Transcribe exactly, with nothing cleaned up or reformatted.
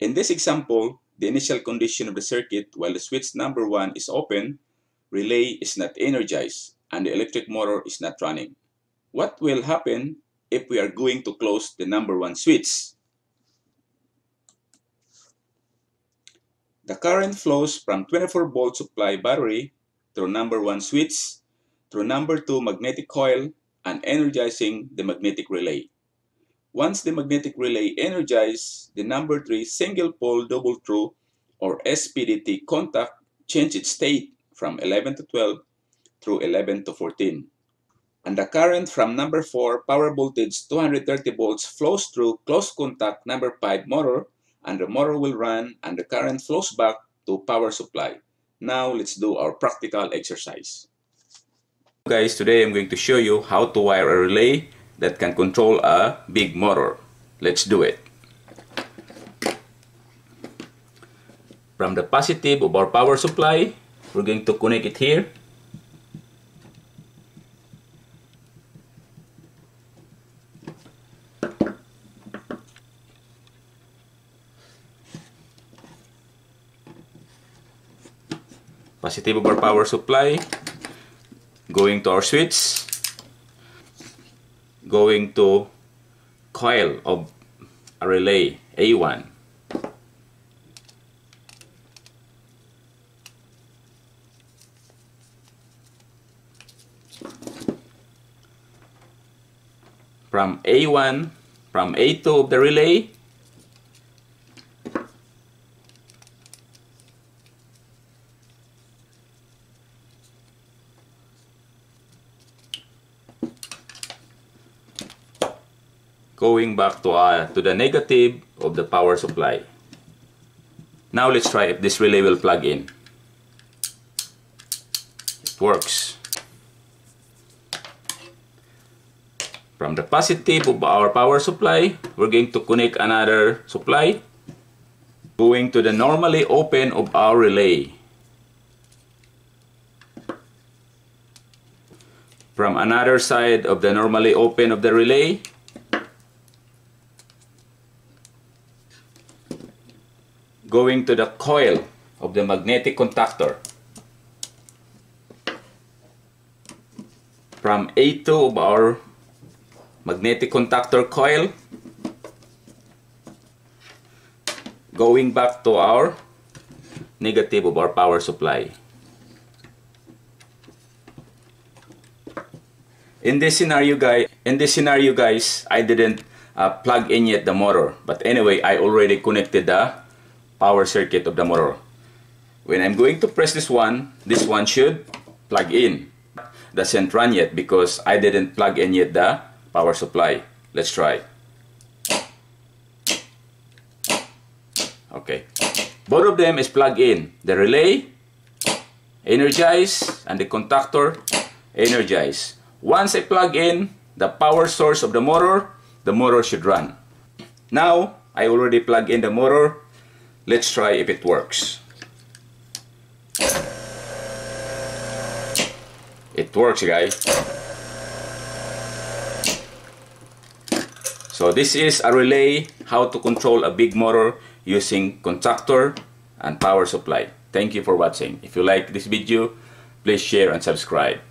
In this example, the initial condition of the circuit while the switch number one is open, relay is not energized, and the electric motor is not running. What will happen if we are going to close the number one switch? The current flows from twenty-four volt supply battery through number one switch, through number two magnetic coil, and energizing the magnetic relay. Once the magnetic relay energizes, the number three single pole double through or S P D T contact changes its state from eleven to twelve through eleven to fourteen. And the current from number four power voltage two hundred thirty volts flows through close contact number five motor, and the motor will run and the current flows back to power supply. Now let's do our practical exercise. Guys, today I'm going to show you how to wire a relay that can control a big motor. Let's do it. From the positive of our power supply, we're going to connect it here. Positive of our power supply, going to our switch, going to coil of a relay A one, from A one, from A two of the relay, going back to, uh, to the negative of the power supply. Now let's try if this relay will plug in. It works. From the positive of our power supply, we're going to connect another supply, going to the normally open of our relay. From another side of the normally open of the relay, going to the coil of the magnetic contactor. From A two of our magnetic contactor coil, going back to our negative of our power supply. In this scenario, guys, in this scenario, guys, I didn't uh, plug in yet the motor, but anyway, I already connected the power circuit of the motor. When I'm going to press this one, this one should plug in. Doesn't run yet because I didn't plug in yet the power supply. Let's try. Okay. Both of them is plugged in. The relay energized and the contactor energized. Once I plug in the power source of the motor, the motor should run. Now, I already plugged in the motor. Let's try if it works. It works, guys. So this is a relay, how to control a big motor using contactor and power supply. Thank you for watching. If you like this video, please share and subscribe.